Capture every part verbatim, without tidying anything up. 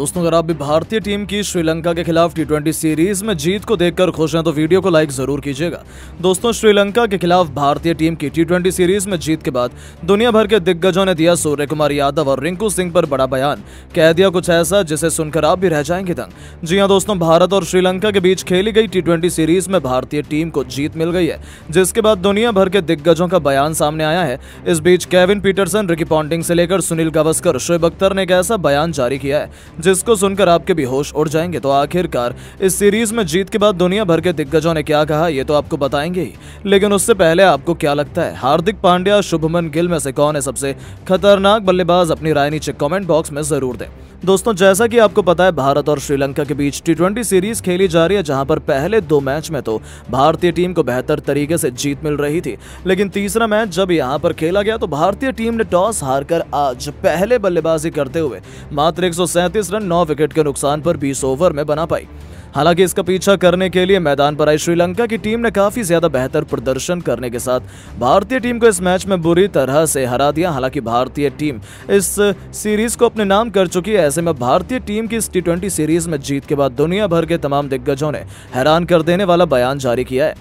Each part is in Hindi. दोस्तों अगर आप भी भारतीय टीम की श्रीलंका के खिलाफ टी ट्वेंटी सीरीज में जीत को देखकर खुश हैं तो वीडियो को लाइक जरूर कीजिएगा। दोस्तों श्रीलंका के खिलाफ भारतीय टीम की टी ट्वेंटी सीरीज में जीत के बाद दुनिया भर के दिग्गजों ने दिया सूर्यकुमार यादव और रिंकू सिंह पर बड़ा बयान, कह दिया कुछ ऐसा जिसे सुनकर आप भी रह जाएंगे दंग। जी हाँ दोस्तों, भारत और श्रीलंका के बीच खेली गई टी ट्वेंटी सीरीज में भारतीय टीम को जीत मिल गई है, जिसके बाद दुनिया भर के दिग्गजों का बयान सामने आया है। इस बीच केविन पीटरसन, रिकी पॉन्टिंग से लेकर सुनील गावस्कर, शोएब अख्तर ने एक ऐसा बयान जारी किया है जिसको सुनकर आपके भी होश उड़ जाएंगे। तो आखिरकार इस सीरीज में जीत के बाद दुनिया भर के दिग्गजों ने क्या कहा ये तो आपको बताएंगे ही, लेकिन उससे पहले आपको क्या लगता है हार्दिक पांड्या, शुभमन गिल में से कौन है सबसे खतरनाक बल्लेबाज, अपनी राय नीचे कमेंट बॉक्स में जरूर दें। दोस्तों जैसा कि आपको पता है भारत और श्रीलंका के बीच टी ट्वेंटी सीरीज खेली जा रही है, जहां पर पहले दो मैच में तो भारतीय टीम को बेहतर तरीके से जीत मिल रही थी, लेकिन तीसरा मैच जब यहां पर खेला गया तो भारतीय टीम ने टॉस हारकर आज पहले बल्लेबाजी करते हुए मात्र एक सौ सैंतीस रन नौ विकेट के नुकसान पर बीस ओवर में बना पाई। हालांकि इसका पीछा करने के लिए मैदान पर आई श्रीलंका की टीम ने काफी ज्यादा बेहतर प्रदर्शन करने के साथ भारतीय टीम को इस मैच में बुरी तरह से हरा दिया। हालांकि भारतीय टीम इस सीरीज को अपने नाम कर चुकी है, ऐसे में भारतीय टीम की इस टी ट्वेंटी सीरीज में जीत के बाद दुनिया भर के तमाम दिग्गजों ने हैरान कर देने वाला बयान जारी किया है,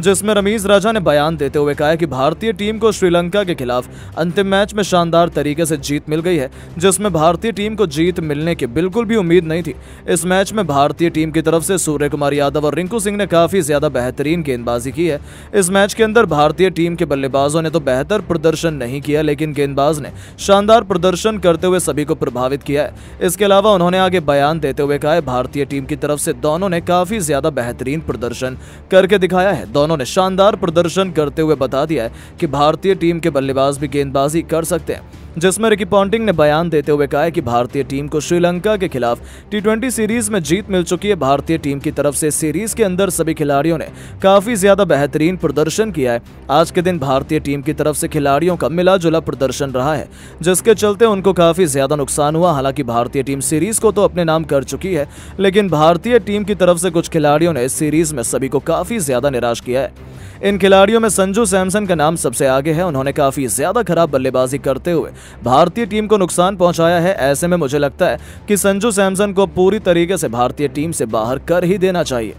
जिसमें रमीज राजा ने बयान देते हुए कहा है कि भारतीय टीम को श्रीलंका के खिलाफ अंतिम मैच में शानदार तरीके से जीत मिल गई है, जिसमें भारतीय टीम को जीत मिलने की बिल्कुल भी उम्मीद नहीं थी। इस मैच में भारतीय टीम की तरफ से सूर्यकुमार यादव और रिंकू सिंह ने काफ़ी ज़्यादा बेहतरीन गेंदबाजी की है। इस मैच के अंदर भारतीय टीम के बल्लेबाजों ने तो बेहतर प्रदर्शन नहीं किया, लेकिन गेंदबाज ने शानदार प्रदर्शन करते हुए सभी को प्रभावित किया है। इसके अलावा उन्होंने आगे बयान देते हुए कहा है भारतीय टीम की तरफ से दोनों ने काफ़ी ज़्यादा बेहतरीन प्रदर्शन करके दिखाया है। दोनों ने शानदार प्रदर्शन करते हुए बता दिया है कि भारतीय टीम के बल्लेबाज भी गेंदबाजी कर सकते हैं, जिसमें रिकी पॉन्टिंग ने बयान देते हुए कहा है कि भारतीय टीम को श्रीलंका के खिलाफ टी ट्वेंटी सीरीज में जीत मिल चुकी है। भारतीय टीम की तरफ से सीरीज के अंदर सभी खिलाड़ियों ने काफ़ी ज़्यादा बेहतरीन प्रदर्शन किया है। आज के दिन भारतीय टीम की तरफ से खिलाड़ियों का मिला जुला प्रदर्शन रहा है, जिसके चलते उनको काफ़ी ज़्यादा नुकसान हुआ। हालांकि भारतीय टीम सीरीज को तो अपने नाम कर चुकी है, लेकिन भारतीय टीम की तरफ से कुछ खिलाड़ियों ने इस सीरीज़ में सभी को काफ़ी ज़्यादा निराश किया है। इन खिलाड़ियों में संजू सैमसन का नाम सबसे आगे है। उन्होंने काफ़ी ज़्यादा खराब बल्लेबाजी करते हुए भारतीय टीम को नुकसान पहुंचाया है। ऐसे में मुझे लगता है कि संजू सैमसन को पूरी तरीके से भारतीय टीम से बाहर कर ही देना चाहिए।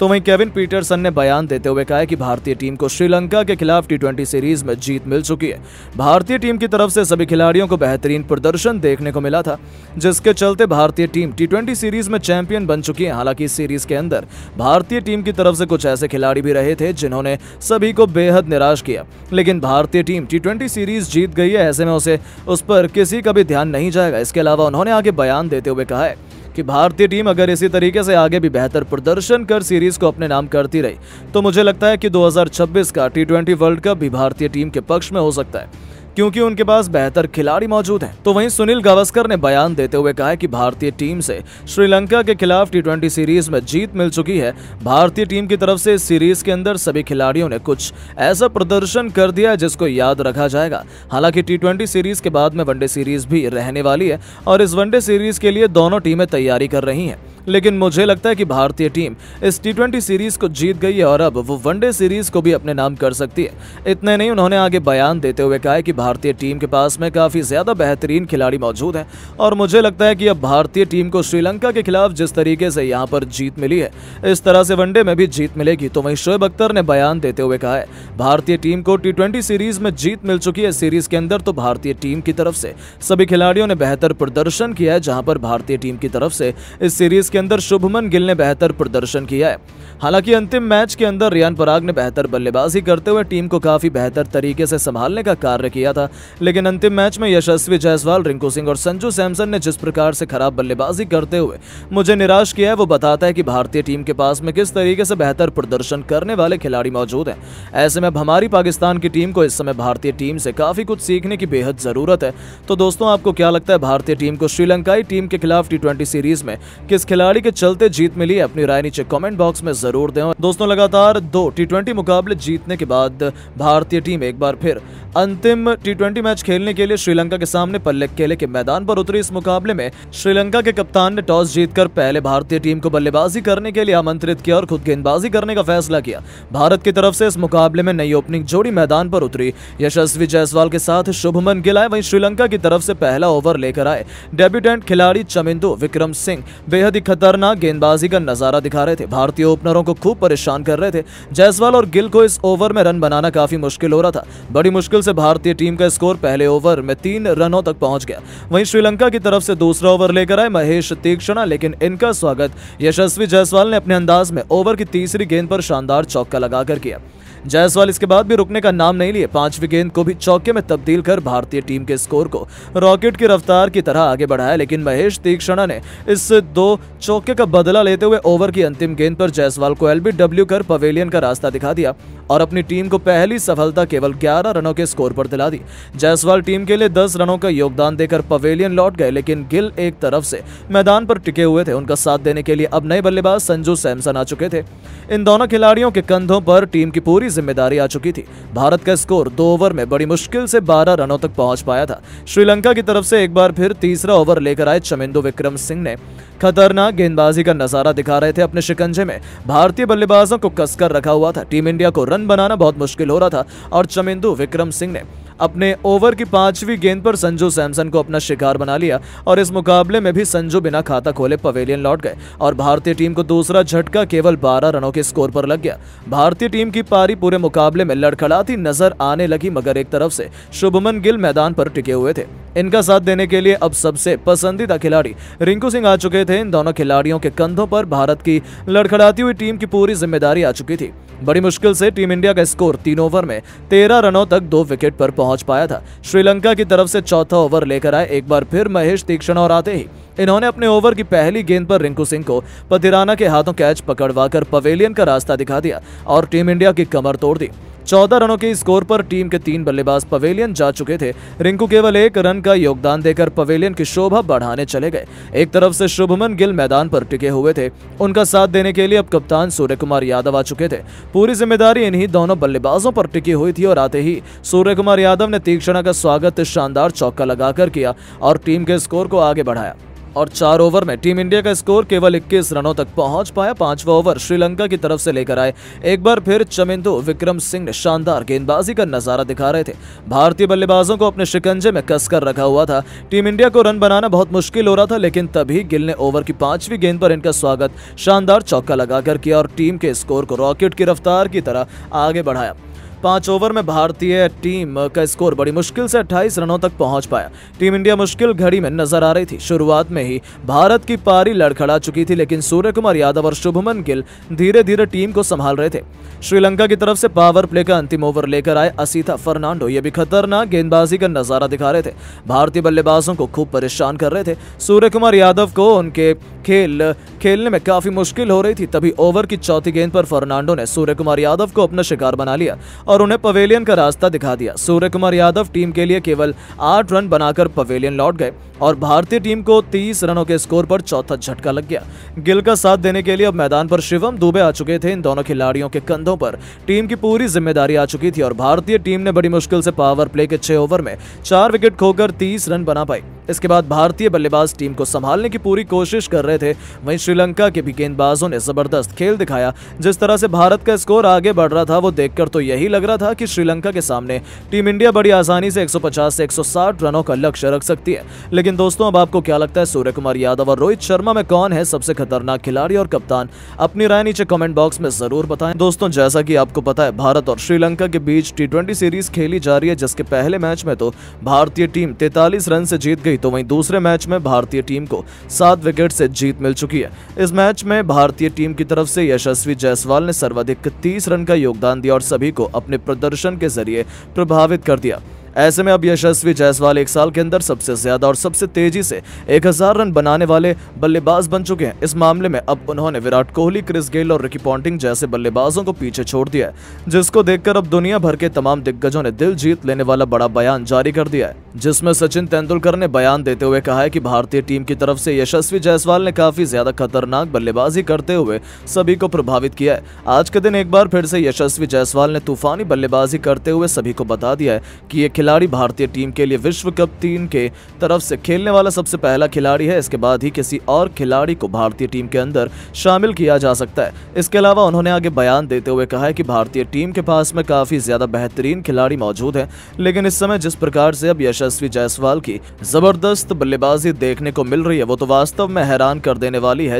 तो वहीं केविन पीटरसन ने बयान देते हुए कहा है कि भारतीय टीम को श्रीलंका के खिलाफ टी ट्वेंटी सीरीज में जीत मिल चुकी है। भारतीय टीम की तरफ से सभी खिलाड़ियों को बेहतरीन प्रदर्शन देखने को मिला था, जिसके चलते भारतीय टीम टी ट्वेंटी सीरीज में चैंपियन बन चुकी है। हालांकि इस सीरीज के अंदर भारतीय टीम की तरफ से कुछ ऐसे खिलाड़ी भी रहे थे जिन्होंने सभी को बेहद निराश किया, लेकिन भारतीय टीम टी ट्वेंटी सीरीज जीत गई है, ऐसे में उसे उस पर किसी का भी ध्यान नहीं जाएगा। इसके अलावा उन्होंने आगे बयान देते हुए कहा है कि भारतीय टीम अगर इसी तरीके से आगे भी बेहतर प्रदर्शन कर सीरीज को अपने नाम करती रही तो मुझे लगता है कि दो हज़ार छब्बीस का टी ट्वेंटी वर्ल्ड कप भी भारतीय टीम के पक्ष में हो सकता है, क्योंकि उनके पास बेहतर खिलाड़ी मौजूद हैं। तो वहीं सुनील गावस्कर ने बयान देते हुए कहा है कि भारतीय टीम से श्रीलंका के खिलाफ टी ट्वेंटी सीरीज में जीत मिल चुकी है। भारतीय टीम की तरफ से इस सीरीज के अंदर सभी खिलाड़ियों ने कुछ ऐसा प्रदर्शन कर दिया है जिसको याद रखा जाएगा। हालांकि टी ट्वेंटी सीरीज के बाद में वनडे सीरीज भी रहने वाली है और इस वनडे सीरीज के लिए दोनों टीमें तैयारी कर रही हैं, लेकिन मुझे लगता है कि भारतीय टीम इस टी ट्वेंटी सीरीज को जीत गई है और अब वो वनडे सीरीज को भी अपने नाम कर सकती है। इतने नहीं, उन्होंने आगे बयान देते हुए कहा है कि भारतीय टीम के पास में काफ़ी ज़्यादा बेहतरीन खिलाड़ी मौजूद हैं और मुझे लगता है कि अब भारतीय टीम को श्रीलंका के खिलाफ जिस तरीके से यहाँ पर जीत मिली है, इस तरह से वनडे में भी जीत मिलेगी। तो वहीं शोएब अख्तर ने बयान देते हुए कहा है भारतीय टीम को टी ट्वेंटी सीरीज में जीत मिल चुकी है। सीरीज के अंदर तो भारतीय टीम की तरफ से सभी खिलाड़ियों ने बेहतर प्रदर्शन किया है, जहाँ पर भारतीय टीम की तरफ से इस सीरीज के अंदर शुभमन गिल ने बेहतर प्रदर्शन किया है। हालांकि अंतिम मैच के अंदर रियान पराग ने बेहतर बल्लेबाजी करते हुए टीम को काफी बेहतर तरीके से संभालने का कार्य किया था, लेकिन अंतिम मैच में यशस्वी जायसवाल, रिंकू सिंह और संजू सैमसन ने जिस प्रकार से खराब बल्लेबाजी करते हुए मुझे निराश किया है, वो बताता है कि भारतीय टीम के पास में किस तरीके से बेहतर प्रदर्शन करने वाले खिलाड़ी मौजूद हैं। ऐसे में हमारी पाकिस्तान की टीम को इस समय भारतीय टीम से काफी कुछ सीखने की बेहद जरूरत है। तो दोस्तों आपको क्या लगता है भारतीय टीम को श्रीलंकाई टीम के खिलाफ टी ट्वेंटी सीरीज में किस खिलाड़ी खिलाड़ी के चलते जीत मिली, अपनी राय नीचे कमेंट बॉक्स में जरूर दें। दोस्तों लगातार दो टी ट्वेंटी मुकाबले जीतने के बाद भारतीय टीम एक बार फिर अंतिम टी ट्वेंटी मैच खेलने के लिए श्रीलंका के सामने पल्लेकेले के मैदान पर उतरी। इस मुकाबले में श्रीलंका के कप्तान ने टॉस जीतकर पहले भारतीय टीम को बल्लेबाजी करने के लिए आमंत्रित किया और खुद गेंदबाजी करने का फैसला किया। भारत की तरफ से इस मुकाबले में नई ओपनिंग जोड़ी मैदान पर उतरी, यशस्वी जायसवाल के साथ शुभमन गिल आए। वहीं श्रीलंका की तरफ से पहला ओवर लेकर आए डेब्यूटेंट खिलाड़ी चमिंदा विक्रमसिंह, बेहद ही खतरनाक गेंदबाजी का नजारा दिखा रहे थे, भारतीय ओपनरों को खूब परेशान कर रहे थे। जायसवाल और गिल को इस ओवर में रन बनाना काफी मुश्किल हो रहा था। बड़ी मुश्किल से भारतीय टीम का स्कोर पहले ओवर में तीन रनों तक पहुंच गया। वहीं श्रीलंका की तरफ से दूसरा ओवर लेकर आए महेश तीक्षणा, लेकिन इनका स्वागत यशस्वी जायसवाल ने अपने अंदाज में ओवर की तीसरी गेंद पर शानदार चौका लगाकर किया। जायसवाल इसके बाद भी रुकने का नाम नहीं लिए, पांचवी गेंद को भी चौके में तब्दील कर भारतीय टीम के स्कोर को रॉकेट की रफ्तार की तरह आगे बढ़ाया। लेकिन महेश तीक्षणा ने इस दो चौके का बदला लेते हुए ओवर की अंतिम गेंद पर जायसवाल को एलबीडब्ल्यू कर पवेलियन का रास्ता दिखा दिया और अपनी टीम को पहली सफलता केवल ग्यारह रनों के स्कोर पर दिला दी। जायसवाल टीम के लिए दस रनों का योगदान देकर पवेलियन लौट गए, लेकिन गिल एक तरफ से मैदान पर टिके हुए थे। उनका साथ देने के लिए अब नए बल्लेबाज संजू सैमसन आ चुके थे। इन दोनों खिलाड़ियों के कंधों पर टीम की पूरी जिम्मेदारी आ चुकी थी। भारत का स्कोर दो ओवर में बड़ी मुश्किल से बारह रनों तक पहुंच पाया था। श्रीलंका की तरफ से एक बार फिर तीसरा ओवर लेकर आए चमिंदा विक्रमसिंह ने खतरनाक गेंदबाजी का नजारा दिखा रहे थे। अपने शिकंजे में भारतीय बल्लेबाजों को कसकर रखा हुआ था, टीम इंडिया को रन बनाना बहुत मुश्किल हो रहा था और चमिंदा विक्रमसिंह ने अपने ओवर की पांचवी गेंद पर संजू सैमसन को अपना शिकार बना लिया और इस मुकाबले में भी संजू बिना खाता खोले पवेलियन लौट गए और भारतीय टीम को दूसरा झटका केवल बारह रनों के स्कोर पर लग गया। भारतीय टीम की पारी पूरे मुकाबले में लड़खड़ाती नजर आने लगी, मगर एक तरफ से शुभमन गिल मैदान पर टिके हुए थे। इनका साथ देने के लिए अब सबसे पसंदीदा खिलाड़ी रिंकू सिंह आ चुके थे। इन दोनों खिलाड़ियों के कंधों पर भारत की लड़खड़ाती हुई टीम की पूरी जिम्मेदारी आ चुकी थी। बड़ी मुश्किल से टीम इंडिया का स्कोर तीन ओवर में तेरह रनों तक दो विकेट पर पहुंच पाया था। श्रीलंका की तरफ से चौथा ओवर लेकर आए एक बार फिर महेश तीक्षण और आते ही इन्होंने अपने ओवर की पहली गेंद पर रिंकू सिंह को पथिराना के हाथों कैच पकड़वाकर पवेलियन का रास्ता दिखा दिया और टीम इंडिया की कमर तोड़ दी। चौदह रनों के स्कोर पर टीम के तीन बल्लेबाज पवेलियन जा चुके थे। रिंकू केवल एक रन का योगदान देकर पवेलियन की शोभा बढ़ाने चले गए। एक तरफ से शुभमन गिल मैदान पर टिके हुए थे, उनका साथ देने के लिए अब कप्तान सूर्यकुमार यादव आ चुके थे। पूरी जिम्मेदारी इन्हीं दोनों बल्लेबाजों पर टिकी हुई थी और आते ही सूर्यकुमार यादव ने तीक्षणा का स्वागत शानदार चौका लगाकर किया और टीम के स्कोर को आगे बढ़ाया और चार ओवर में टीम इंडिया का स्कोर केवल इक्कीस रनों तक पहुंच पाया। पांचवा ओवर श्रीलंका की तरफ से लेकर आए एक बार फिर चमिंदा विक्रमसिंह ने शानदार गेंदबाजी का नजारा दिखा रहे थे। भारतीय बल्लेबाजों को अपने शिकंजे में कसकर रखा हुआ था। टीम इंडिया को रन बनाना बहुत मुश्किल हो रहा था, लेकिन तभी गिल ने ओवर की पांचवी गेंद पर इनका स्वागत शानदार चौका लगाकर किया और टीम के स्कोर को रॉकेट की रफ्तार की तरह आगे बढ़ाया। पांच ओवर में भारतीय टीम का स्कोर बड़ी मुश्किल से अट्ठाईस रनों तक पहुंच पाया। टीम इंडिया मुश्किल घड़ी में नजर आ रही थी। शुरुआत में ही भारत की पारी लड़खड़ा चुकी थी, लेकिन सूर्यकुमार यादव और शुभमन गिल धीरे धीरे टीम को संभाल रहे थे। श्रीलंका की तरफ से पावर प्ले का अंतिम ओवर लेकर आए असिथ फर्नांडो, ये भी खतरनाक गेंदबाजी का नजारा दिखा रहे थे। भारतीय बल्लेबाजों को खूब परेशान कर रहे थे। सूर्यकुमार यादव को उनके खेल खेलने में काफी मुश्किल हो रही थी। तभी ओवर की चौथी गेंद पर फर्नांडो ने सूर्यकुमार यादव को अपना शिकार बना लिया और उन्हें पवेलियन का रास्ता दिखा दिया। सूर्यकुमार यादव टीम के लिए केवल आठ रन बनाकर पवेलियन लौट गए और भारतीय टीम को तीस रनों के स्कोर पर चौथा झटका लग गया। गिल का साथ देने के लिए अब मैदान पर शिवम दुबे आ चुके थे। इन दोनों खिलाड़ियों के कंधों पर टीम की पूरी जिम्मेदारी आ चुकी थी और भारतीय टीम ने बड़ी मुश्किल से पावर प्ले के छह ओवर में चार विकेट खोकर तीस रन बना पाई। इसके बाद भारतीय बल्लेबाज टीम को संभालने की पूरी कोशिश कर रहे थे। वहीं श्रीलंका के भी गेंदबाजों ने जबरदस्त खेल दिखाया। जिस तरह से भारत का स्कोर आगे बढ़ रहा था, वो देखकर तो यही लग रहा था कि श्रीलंका के सामने टीम इंडिया बड़ी आसानी से एक सौ पचास से एक सौ साठ रनों का लक्ष्य रख सकती है। लेकिन दोस्तों, अब आपको क्या लगता है, सूर्यकुमार यादव और रोहित शर्मा में कौन है सबसे खतरनाक खिलाड़ी और कप्तान? अपनी राय नीचे कमेंट बॉक्स में जरूर बताएं। दोस्तों, जैसा कि आपको पता है, भारत और श्रीलंका के बीच टी ट्वेंटी सीरीज खेली जा रही है, जिसके पहले मैच में तो भारतीय टीम तैंतालीस रन से जीत गई, तो वहीं दूसरे मैच में भारतीय टीम को सात विकेट से जीत मिल चुकी है। इस मैच में भारतीय टीम की तरफ से यशस्वी जायसवाल ने सर्वाधिक तीस रन का योगदान दिया और सभी को अपने प्रदर्शन के जरिए प्रभावित कर दिया। ऐसे में अब यशस्वी जायसवाल एक साल के अंदर सबसे ज्यादा और सबसे तेजी से एक हजार रन बनाने वाले बल्लेबाज बन चुके हैं। इस मामले में अब उन्होंने विराट कोहली, क्रिस गेल और रिकी पॉन्टिंग जैसे बल्लेबाजों को पीछे छोड़ दिया है, जिसको देखकर अब दुनिया भर के तमाम दिग्गजों ने दिल जीत लेने वाला बड़ा बयान जारी कर दिया है, जिसमें सचिन तेंदुलकर ने बयान देते हुए कहा है कि भारतीय टीम की तरफ से यशस्वी जायसवाल ने काफी ज्यादा खतरनाक बल्लेबाजी करते हुए सभी को प्रभावित किया है। आज के दिन एक बार फिर से यशस्वी जायसवाल ने तूफानी बल्लेबाजी करते हुए सभी को बता दिया है कि ये खिलाड़ी भारतीय टीम के लिए विश्व कप तीन के तरफ से खेलने वाला सबसे पहला खिलाड़ी है। इसके बाद ही किसी और खिलाड़ी को भारतीय टीम के अंदर शामिल किया जा सकता है। इसके अलावा उन्होंने आगे बयान देते हुए कहा है कि भारतीय टीम के पास में काफी ज्यादा बेहतरीन खिलाड़ी मौजूद हैं, लेकिन इस समय जिस प्रकार से अब यशस्वी जायसवाल की जबरदस्त बल्लेबाजी देखने को मिल रही है वो तो वास्तव में हैरान कर देने वाली है,